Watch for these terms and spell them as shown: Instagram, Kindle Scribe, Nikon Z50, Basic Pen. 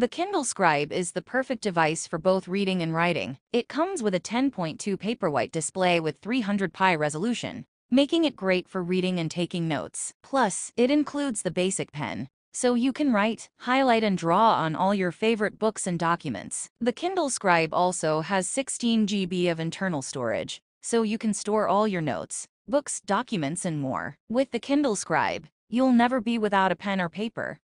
The Kindle Scribe is the perfect device for both reading and writing. It comes with a 10.2 Paperwhite display with 300p resolution, making it great for reading and taking notes. Plus, it includes the basic pen, so you can write, highlight, and draw on all your favorite books and documents. The Kindle Scribe also has 16 GB of internal storage, so you can store all your notes, books, documents, and more. With the Kindle Scribe, you'll never be without a pen or paper.